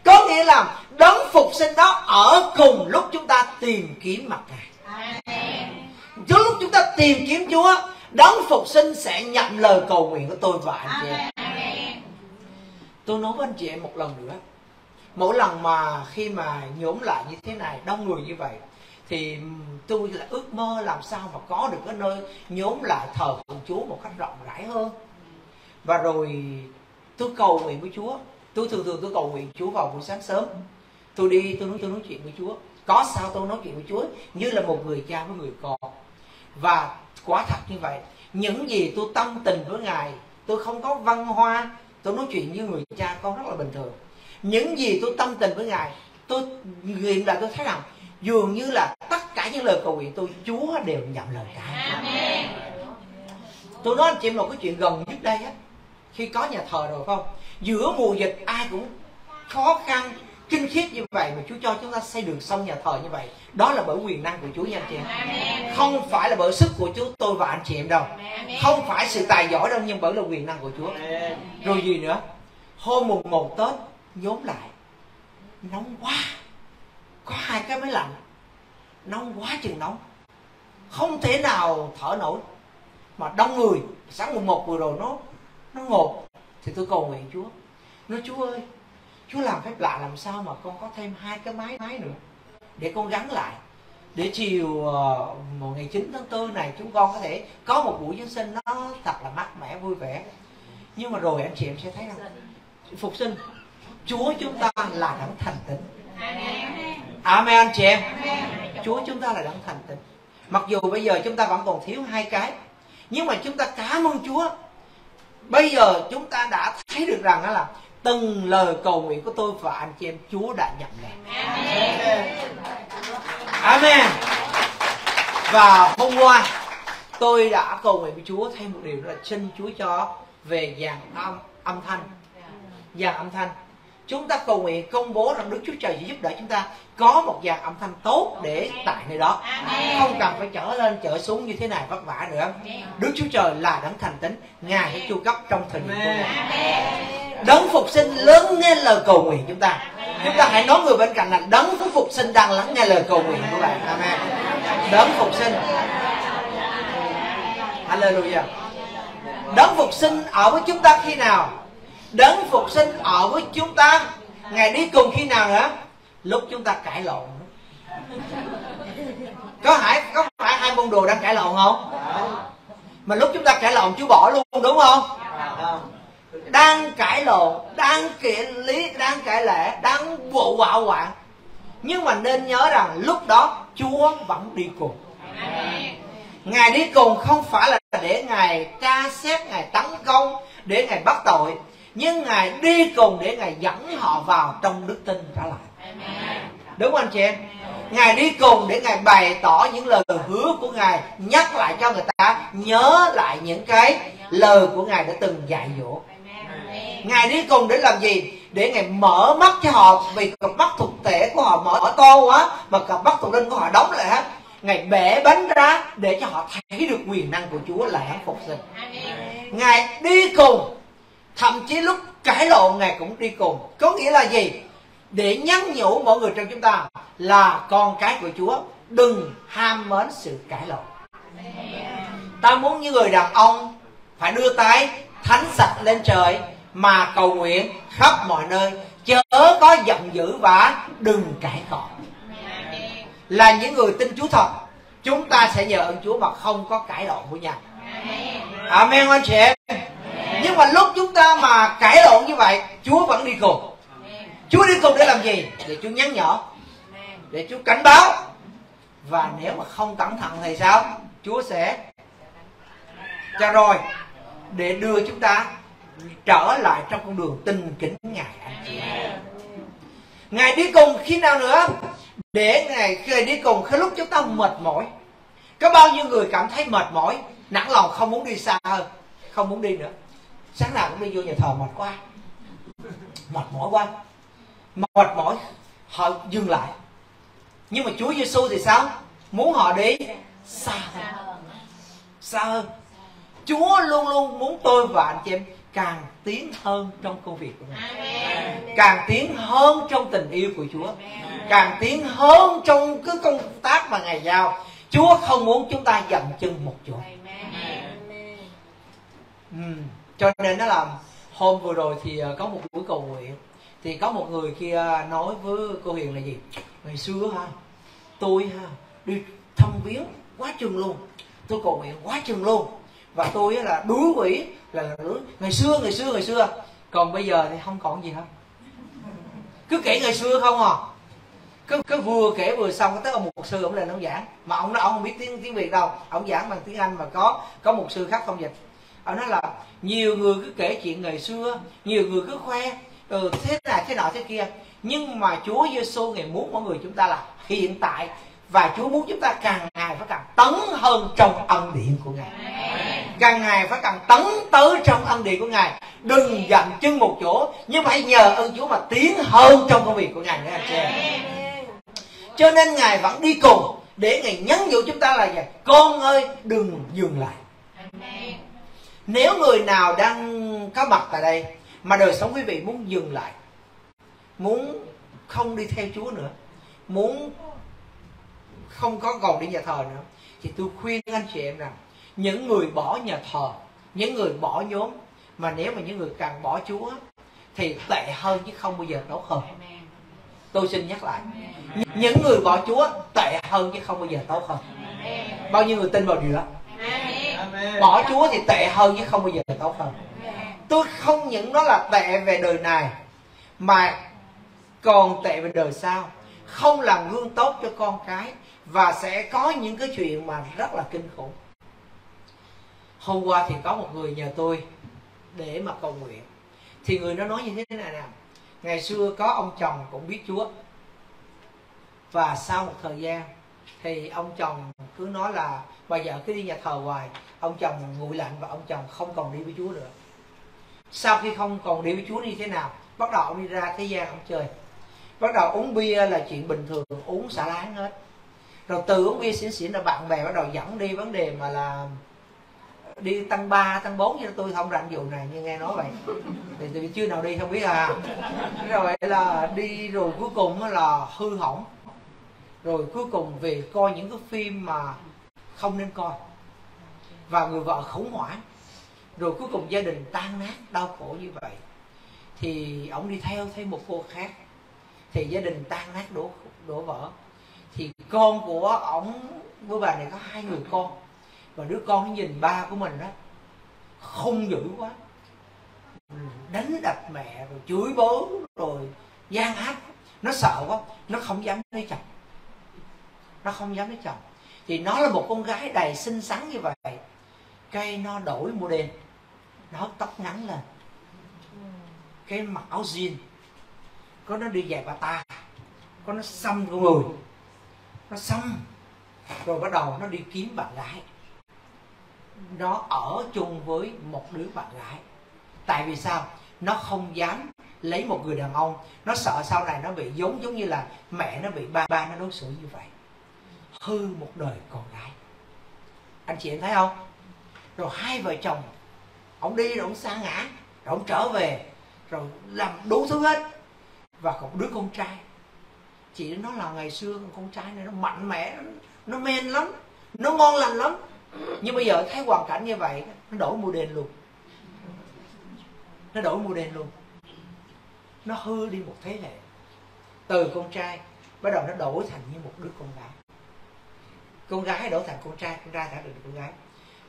Có nghĩa là đấng phục sinh đó ở cùng lúc chúng ta tìm kiếm mặt Ngài. Lúc chúng ta tìm kiếm Chúa, đấng phục sinh sẽ nhận lời cầu nguyện của tôi và anh chị em. Tôi nói với anh chị em một lần nữa, mỗi lần mà khi mà nhóm lại như thế này, đông người như vậy, thì tôi là ước mơ làm sao mà có được cái nơi nhóm lại thờ phượng Chúa một cách rộng rãi hơn. Và rồi tôi cầu nguyện với Chúa. Tôi thường cầu nguyện Chúa vào buổi sáng sớm. Tôi đi, tôi nói chuyện với Chúa. Có sao tôi nói chuyện với Chúa như là một người cha với người con. Và quả thật như vậy, những gì tôi tâm tình với Ngài, tôi không có văn hoa, tôi nói chuyện như người cha con rất là bình thường. Những gì tôi tâm tình với Ngài, tôi nghiệm lại, tôi thấy rằng dường như là tất cả những lời cầu nguyện tôi, Chúa đều nhận lời cả. Tôi nói anh chị một cái chuyện gần nhất đây á, khi có nhà thờ rồi không, giữa mùa dịch ai cũng khó khăn, kinh khiếp như vậy, mà Chúa cho chúng ta xây đường sông nhà thờ như vậy, đó là bởi quyền năng của Chúa nha anh chị em. Không phải là bởi sức của Chúa tôi và anh chị em đâu, không phải sự tài giỏi đâu, nhưng bởi là quyền năng của Chúa. Rồi gì nữa, hôm mùng một Tết nhóm lại, nóng quá, có hai cái máy lạnh, nóng quá chừng nóng, không thể nào thở nổi, mà đông người. Sáng mùng một vừa rồi nó ngột. Thì tôi cầu nguyện Chúa, nói Chúa ơi, Chúa làm phép lạ làm sao mà con có thêm 2 cái máy nữa để con gắn lại, để chiều ngày 9 tháng 4 này chúng con có thể có một buổi Giáng sinh nó thật là mát mẻ vui vẻ. Nhưng mà rồi anh chị em sẽ thấy rằng phục sinh Chúa chúng ta là đấng thành tín. Amen anh chị em. Chúa chúng ta là đấng thành tín. Mặc dù bây giờ chúng ta vẫn còn thiếu 2 cái, nhưng mà chúng ta cảm ơn Chúa. Bây giờ chúng ta đã thấy được rằng đó là từng lời cầu nguyện của tôi và anh chị em Chúa đã nhận lời. Amen. Amen. Và hôm qua tôi đã cầu nguyện với Chúa thêm một điều, đó là xin Chúa cho về dàn âm thanh. Dàn âm thanh. Chúng ta cầu nguyện công bố rằng Đức Chúa Trời sẽ giúp đỡ chúng ta có một dàn âm thanh tốt để tại nơi đó. Amen. Không cần phải trở lên trở xuống như thế này vất vả nữa. Đức Chúa Trời là đấng thành tín, Ngài sẽ chu cấp trong thời điểm của Ngài. Đấng phục sinh lớn nghe lời cầu nguyện chúng ta. Chúng ta hãy nói người bên cạnh là đấng phục sinh đang lắng nghe lời cầu nguyện của bạn. Amen. Đấng phục sinh. Hallelujah. Đấng phục sinh ở với chúng ta khi nào? Đấng phục sinh ở với chúng ta, Ngài đi cùng khi nào nữa? Lúc chúng ta cãi lộn. Có phải 2 môn đồ đang cãi lộn không? Mà lúc chúng ta cãi lộn Chúa bỏ luôn, đúng không? Đang cãi lộn, đang kiện lý, đang cãi lẽ, đang vụ bạo hoạn. Nhưng mà nên nhớ rằng lúc đó Chúa vẫn đi cùng. Ngài đi cùng không phải là để Ngài tra xét, Ngài tấn công, để Ngài bắt tội, nhưng Ngài đi cùng để Ngài dẫn họ vào trong đức tin trở lại. Amen. Đúng không anh chị em? Ngài đi cùng để Ngài bày tỏ những lời hứa của Ngài, nhắc lại cho người ta nhớ lại những cái lời của Ngài đã từng dạy dỗ. Amen. Ngài đi cùng để làm gì? Để Ngài mở mắt cho họ, vì cặp mắt thuộc thể của họ mở to quá, mà cặp mắt thuộc linh của họ đóng lại hết. Ngài bẻ bánh ra để cho họ thấy được quyền năng của Chúa là đấng phục sinh. Amen. Ngài đi cùng, thậm chí lúc cãi lộn Ngài cũng đi cùng. Có nghĩa là gì? Để nhắn nhủ mọi người trong chúng ta là con cái của Chúa đừng ham mến sự cãi lộn. Ta muốn như người đàn ông phải đưa tay thánh sạch lên trời mà cầu nguyện khắp mọi nơi, chớ có giận dữ và đừng cãi cọ. Là những người tin Chúa thật, chúng ta sẽ nhờ ơn Chúa mà không có cãi lộn với nhau. Amen anh chị em. Nhưng mà lúc chúng ta mà cãi lộn như vậy, Chúa vẫn đi cùng. Chúa đi cùng để làm gì? Để Chúa nhắc nhở, để Chúa cảnh báo. Và nếu mà không cẩn thận thì sao? Chúa sẽ cho rồi để đưa chúng ta trở lại trong con đường tin kính Ngài. Ngài đi cùng khi nào nữa? Để Ngài đi cùng khi lúc chúng ta mệt mỏi. Có bao nhiêu người cảm thấy mệt mỏi, nặng lòng không muốn đi xa hơn, không muốn đi nữa. Sáng nào cũng đi vô nhà thờ mệt quá, mệt mỏi quá, mệt mỏi họ dừng lại. Nhưng mà Chúa Giêsu thì sao? Muốn họ đi xa hơn, xa hơn. Chúa luôn luôn muốn tôi và anh chị em càng tiến hơn trong công việc của Ngài, càng tiến hơn trong tình yêu của Chúa, càng tiến hơn trong cái công tác mà Ngài giao. Chúa không muốn chúng ta dậm chân một chỗ. Cho nên nó làm hôm vừa rồi thì có một buổi cầu nguyện, thì có một người kia nói với cô Hiền là gì? Ngày xưa tôi đi thăm viếng quá chừng luôn, tôi cầu nguyện quá chừng luôn, và tôi là đuối quỷ, là ngày xưa, còn bây giờ thì không còn gì hết, cứ kể ngày xưa không à. Cứ vừa kể vừa xong, tới ông mục sư ông lên ông giảng, mà ông nói ông không biết tiếng Việt đâu, ông giảng bằng tiếng Anh mà có mục sư khác không dịch. Ông nói là nhiều người cứ kể chuyện ngày xưa, nhiều người cứ khoe thế này thế nọ thế kia, nhưng mà Chúa Giêsu Ngài muốn mọi người chúng ta là hiện tại, và Chúa muốn chúng ta càng ngày phải càng tấn hơn trong ân điển của Ngài, càng ngày phải càng tấn tới trong ân điển của Ngài. Đừng dậm chân một chỗ, nhưng mà hãy nhờ ơn Chúa mà tiến hơn trong công việc của Ngài nữa anh chị. Cho nên Ngài vẫn đi cùng để Ngài nhắn nhủ chúng ta là gì? Con ơi đừng dừng lại. Nếu người nào đang có mặt tại đây mà đời sống quý vị muốn dừng lại, muốn không đi theo Chúa nữa, muốn không có còn đi nhà thờ nữa, Thì tôi khuyên anh chị em rằng những người bỏ nhà thờ, những người bỏ nhóm, mà nếu mà những người càng bỏ Chúa thì tệ hơn chứ không bao giờ tốt hơn. Tôi xin nhắc lại, những người bỏ Chúa tệ hơn chứ không bao giờ tốt hơn. Bao nhiêu người tin vào điều đó? Bỏ Chúa thì tệ hơn chứ không bao giờ tốt hơn. Tôi không những nó là tệ về đời này mà còn tệ về đời sau, không làm gương tốt cho con cái, và sẽ có những cái chuyện mà rất là kinh khủng. Hôm qua thì có một người nhờ tôi để mà cầu nguyện, thì người nó nói như thế này nè: ngày xưa có ông chồng cũng biết Chúa, và sau một thời gian thì ông chồng cứ nói là bà vợ cứ đi nhà thờ hoài, ông chồng nguội lạnh và ông chồng không còn đi với Chúa nữa. Sau khi không còn đi với Chúa như thế nào, bắt đầu ông đi ra thế gian ông chơi, bắt đầu uống bia là chuyện bình thường, uống xả láng hết. Rồi từ uống bia xỉn là bạn bè bắt đầu dẫn đi vấn đề mà là đi tăng 3, tăng 4 cho tôi không rảnh vụ này, nhưng nghe nói vậy thì tôi chưa nào đi không biết à. Rồi là đi, rồi cuối cùng là hư hỏng, rồi cuối cùng về coi những cái phim mà không nên coi, và người vợ khủng hoảng, rồi cuối cùng gia đình tan nát đau khổ như vậy. Thì ông đi theo thêm một cô khác, thì gia đình tan nát đổ vỡ. Thì con của ông với bà này có 2 người con, và đứa con nó nhìn ba của mình đó không dữ quá, đánh đập mẹ, rồi chửi bố, rồi gian ác. Nó sợ quá, nó không dám lấy chồng, nó không dám lấy chồng. Thì nó là một con gái đầy xinh xắn như vậy, cái nó đổi model, nó tóc ngắn lên, cái mặc áo jean, có nó đi giày bata, có nó xăm con người, nó xăm. Rồi bắt đầu nó đi kiếm bạn gái, nó ở chung với một đứa bạn gái. Tại vì sao? Nó không dám lấy một người đàn ông, nó sợ sau này nó bị giống như là mẹ nó bị ba nó đối xử như vậy, hư một đời con gái. Anh chị em thấy không? Rồi 2 vợ chồng ông đi, rồi ông sa ngã, rồi ông trở về, rồi làm đủ thứ hết. Và còn đứa con trai, chị nó là ngày xưa con trai này nó mạnh mẽ, nó men lắm, nó ngon lành lắm, nhưng bây giờ thấy hoàn cảnh như vậy nó đổi model luôn, nó đổi model luôn, nó hư đi một thế hệ. Từ con trai bắt đầu nó đổi thành như một đứa con gái, con gái đổi thành con trai, con trai đã được con gái.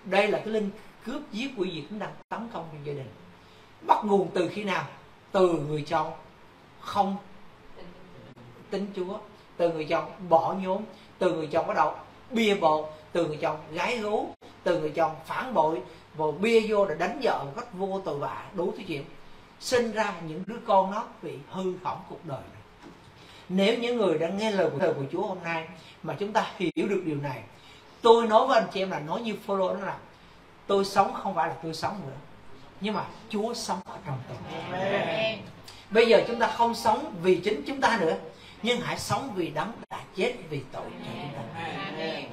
Đây là cái linh cướp giết quỷ diệt cũng đang tấn công vào gia đình. Bắt nguồn từ khi nào? Từ người chồng không tính Chúa, từ người chồng bỏ nhóm, từ người chồng bắt đầu bia bột, từ người chồng gái gú, từ người chồng phản bội, rồi bia vô để đánh vợ một cách vô tội vạ, đủ thứ chuyện. Sinh ra những đứa con nó bị hư hỏng cuộc đời này. Nếu những người đã nghe lời của Chúa hôm nay mà chúng ta hiểu được điều này, tôi nói với anh chị em là nói như Phaolô đó là: tôi sống không phải là tôi sống nữa, nhưng mà Chúa sống ở trong tôi. Bây giờ chúng ta không sống vì chính chúng ta nữa, nhưng hãy sống vì Đấng đã chết vì tội cho chúng ta.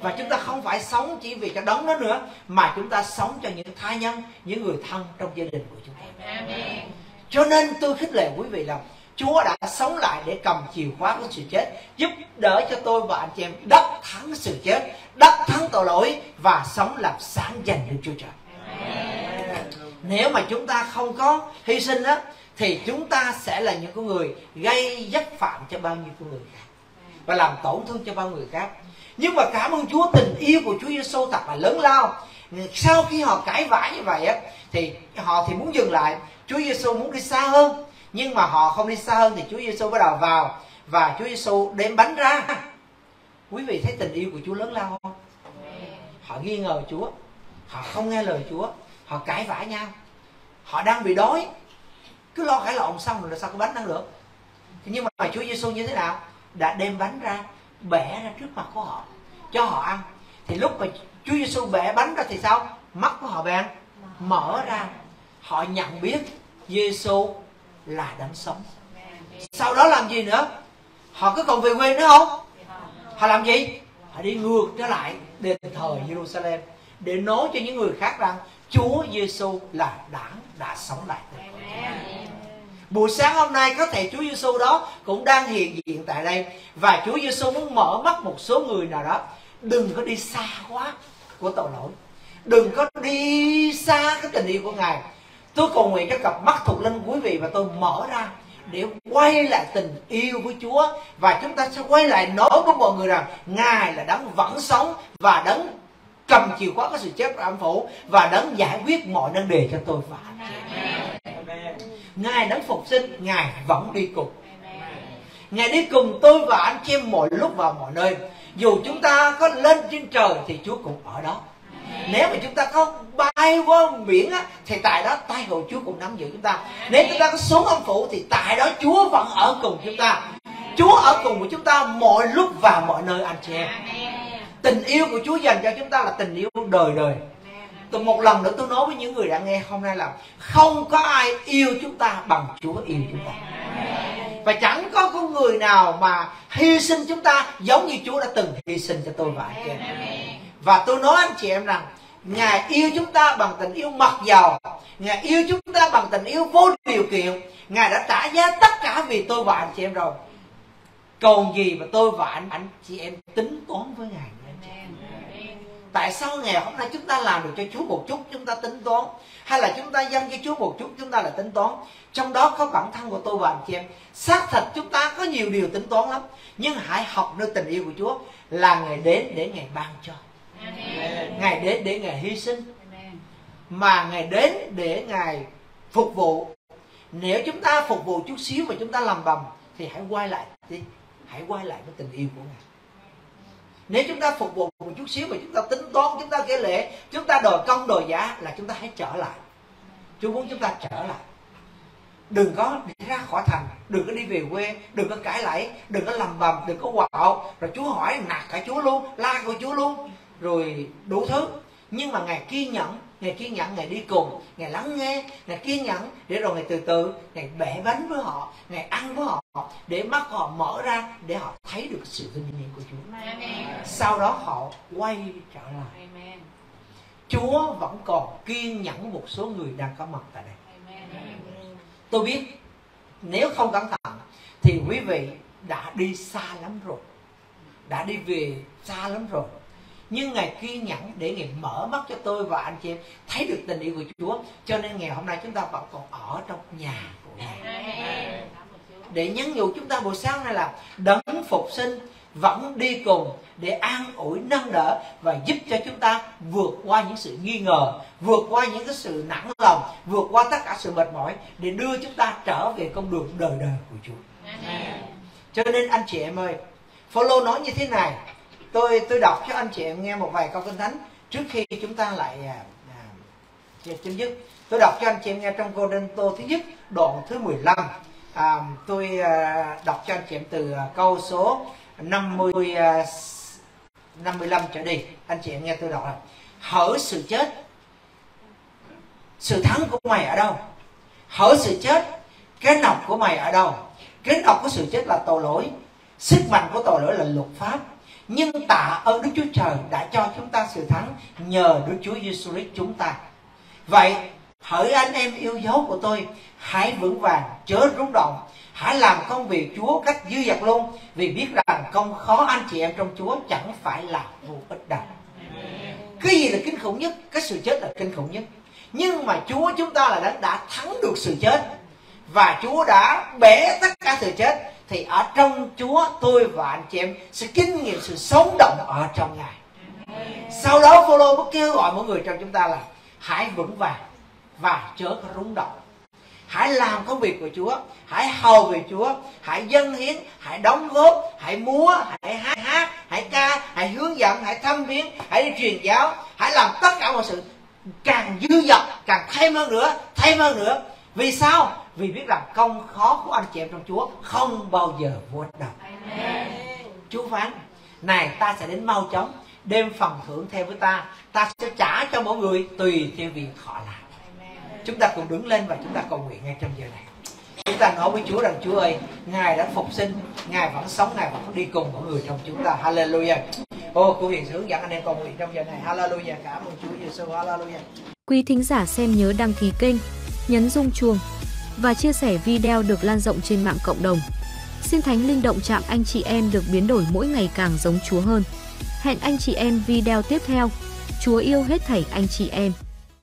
Và chúng ta không phải sống chỉ vì cho Đấng đó nữa, mà chúng ta sống cho những tha nhân, những người thân trong gia đình của chúng ta. Cho nên tôi khích lệ quý vị là Chúa đã sống lại để cầm chìa khóa của sự chết, giúp đỡ cho tôi và anh chị em đắc thắng sự chết, đắc thắng tội lỗi và sống làm sáng danh Đức Chúa Trời. Nếu mà chúng ta không có hy sinh đó, thì chúng ta sẽ là những con người gây vấp phạm cho bao nhiêu con người khác và làm tổn thương cho bao người khác. Nhưng mà cảm ơn Chúa, tình yêu của Chúa Giêsu thật là lớn lao. Sau khi họ cãi vã như vậy á, thì họ thì muốn dừng lại, Chúa Giêsu muốn đi xa hơn, nhưng mà họ không đi xa hơn. Thì Chúa Giêsu bắt đầu vào và Chúa Giêsu đem bánh ra. Quý vị thấy tình yêu của Chúa lớn lao không? Họ nghi ngờ Chúa, họ không nghe lời Chúa, họ cãi vã nhau, họ đang bị đói, cứ lo cãi lộn xong rồi sao cái bánh ăn được. Nhưng mà Chúa Giêsu như thế nào? Đã đem bánh ra, bẻ ra trước mặt của họ cho họ ăn. Thì lúc mà Chúa Giêsu bẻ bánh ra thì sao? Mắt của họ bèn mở ra, họ nhận biết Giêsu là Đấng sống. Sau đó làm gì nữa? Họ cứ còn về quê nữa không? Họ làm gì? Họ đi ngược trở lại đền thờ Giê-ru-sa-lem để nói cho những người khác rằng Chúa Giêsu là Đấng đã sống lại. Buổi sáng hôm nay có thể Chúa Giêsu đó cũng đang hiện diện tại đây, và Chúa Giêsu muốn mở mắt một số người nào đó đừng có đi xa quá của tội lỗi, đừng có đi xa cái tình yêu của Ngài. Tôi cầu nguyện các cặp mắt thuộc linh quý vị và tôi mở ra để quay lại tình yêu với Chúa, và chúng ta sẽ quay lại nói với mọi người rằng Ngài là đấng vẫn sống và đấng cầm chìa khóa cái sự chết và âm phủ, và đấng giải quyết mọi vấn đề cho tôi và anh chị. Ngài đấng phục sinh, Ngài vẫn đi cùng. Ngài đi cùng tôi và anh chị mọi lúc và mọi nơi. Dù chúng ta có lên trên trời thì Chúa cũng ở đó. Nếu mà chúng ta có bay qua biển á, thì tại đó tay của Chúa cũng nắm giữ chúng ta. Nếu chúng ta có xuống âm phủ thì tại đó Chúa vẫn ở cùng chúng ta. Chúa ở cùng với chúng ta mọi lúc và mọi nơi anh chị em. Tình yêu của Chúa dành cho chúng ta là tình yêu đời đời. Từ một lần nữa tôi nói với những người đã nghe hôm nay là không có ai yêu chúng ta bằng Chúa yêu chúng ta. Và chẳng có con người nào mà hy sinh chúng ta giống như Chúa đã từng hy sinh cho tôi và anh chị em. Và tôi nói anh chị em rằng Ngài yêu chúng ta bằng tình yêu mặc dầu, Ngài yêu chúng ta bằng tình yêu vô điều kiện. Ngài đã trả giá tất cả vì tôi và anh chị em rồi, còn gì mà tôi và anh chị em tính toán với Ngài. Tại sao ngày hôm nay chúng ta làm được cho Chúa một chút chúng ta tính toán, hay là chúng ta dâng cho Chúa một chút chúng ta lại tính toán? Trong đó có bản thân của tôi và anh chị em. Xác thật chúng ta có nhiều điều tính toán lắm, nhưng hãy học nơi tình yêu của Chúa là Ngài đến để Ngài ban cho. Amen. Ngài đến để Ngài hy sinh. Amen. Mà Ngài đến để Ngài phục vụ. Nếu chúng ta phục vụ chút xíu mà chúng ta làm bầm thì hãy quay lại đi, hãy quay lại với tình yêu của Ngài. Nếu chúng ta phục vụ một chút xíu mà chúng ta tính toán, chúng ta kể lễ, chúng ta đòi công đòi giá là chúng ta hãy trở lại. Chúa muốn chúng ta trở lại. Đừng có đi ra khỏi thành, đừng có đi về quê, đừng có cãi lẫy, đừng có lầm bầm, đừng có quạo. Rồi Chúa hỏi nạt cả Chúa luôn, la của Chúa luôn, rồi đủ thứ. Nhưng mà Ngài kiên nhẫn, Ngài đi cùng, Ngài lắng nghe, Ngài kiên nhẫn, để rồi Ngài từ từ, Ngài bẻ bánh với họ, Ngài ăn với họ, để mắt họ mở ra, để họ thấy được sự vinh hiển của Chúa. Amen. Sau đó họ quay trở lại. Amen. Chúa vẫn còn kiên nhẫn một số người đang có mặt tại đây. Amen. Tôi biết nếu không cẩn thận thì quý vị đã đi xa lắm rồi, đã đi về xa lắm rồi. Nhưng Ngài kiên nhẫn để Ngài mở mắt cho tôi và anh chị em thấy được tình yêu của Chúa. Cho nên ngày hôm nay chúng ta vẫn còn ở trong nhà của Ngài. Để nhắn nhủ chúng ta buổi sáng nay là đấng phục sinh vẫn đi cùng để an ủi, nâng đỡ và giúp cho chúng ta vượt qua những sự nghi ngờ, vượt qua những cái sự nản lòng, vượt qua tất cả sự mệt mỏi để đưa chúng ta trở về con đường đời đời của Chúa. Cho nên anh chị em ơi, Phaolô nói như thế này. Tôi đọc cho anh chị em nghe một vài câu Kinh Thánh trước khi chúng ta lại chấm dứt. Tôi đọc cho anh chị em nghe trong Cô-rinh-tô thứ nhất đoạn thứ 15. Tôi đọc cho anh chị em từ câu số 55 trở đi. Anh chị em nghe tôi đọc là: hỡi sự chết, sự thắng của mày ở đâu? Hỡi sự chết, cái nọc của mày ở đâu? Cái nọc của sự chết là tội lỗi, sức mạnh của tội lỗi là luật pháp. Nhưng tạ ơn Đức Chúa Trời đã cho chúng ta sự thắng nhờ Đức Chúa Giêsu Christ chúng ta. Vậy hỡi anh em yêu dấu của tôi, hãy vững vàng, chớ rung động, hãy làm công việc Chúa cách dư dật luôn, vì biết rằng công khó anh chị em trong Chúa chẳng phải là vô ích đâu. Cái gì là kinh khủng nhất? Cái sự chết là kinh khủng nhất. Nhưng mà Chúa chúng ta là đã thắng được sự chết, và Chúa đã bẻ tất cả sự chết. Thì ở trong Chúa, tôi và anh chị em sẽ kinh nghiệm sự sống động ở trong Ngài. Sau đó Phaolô mới kêu gọi mọi người trong chúng ta là hãy vững vàng và chớ có rung động. Hãy làm công việc của Chúa, hãy hầu về Chúa, hãy dâng hiến, hãy đóng góp, hãy múa, hãy hát, hãy ca, hãy hướng dẫn, hãy thăm viếng, hãy đi truyền giáo, hãy làm tất cả mọi sự càng dư dật, càng thêm hơn nữa, Vì sao? Vì biết rằng công khó của anh chị em trong Chúa không bao giờ vô ích đâu. Chúa phán: này, ta sẽ đến mau chóng, đem phần thưởng theo với ta, ta sẽ trả cho mỗi người tùy theo việc họ làm. Chúng ta cùng đứng lên và chúng ta cầu nguyện ngay trong giờ này. Chúng ta nói với Chúa rằng: Chúa ơi, Ngài đã phục sinh, Ngài vẫn sống, Ngài vẫn đi cùng mọi người trong chúng ta. Hallelujah. Ô, cô Hiền hướng dẫn anh em cầu nguyện trong giờ này. Hallelujah. Cảm ơn Chúa Giêsu. Hallelujah. Quý thính giả xem nhớ đăng ký kênh, nhấn rung chuông và chia sẻ video được lan rộng trên mạng cộng đồng. Xin Thánh Linh động chạm anh chị em được biến đổi mỗi ngày càng giống Chúa hơn. Hẹn anh chị em video tiếp theo. Chúa yêu hết thảy anh chị em.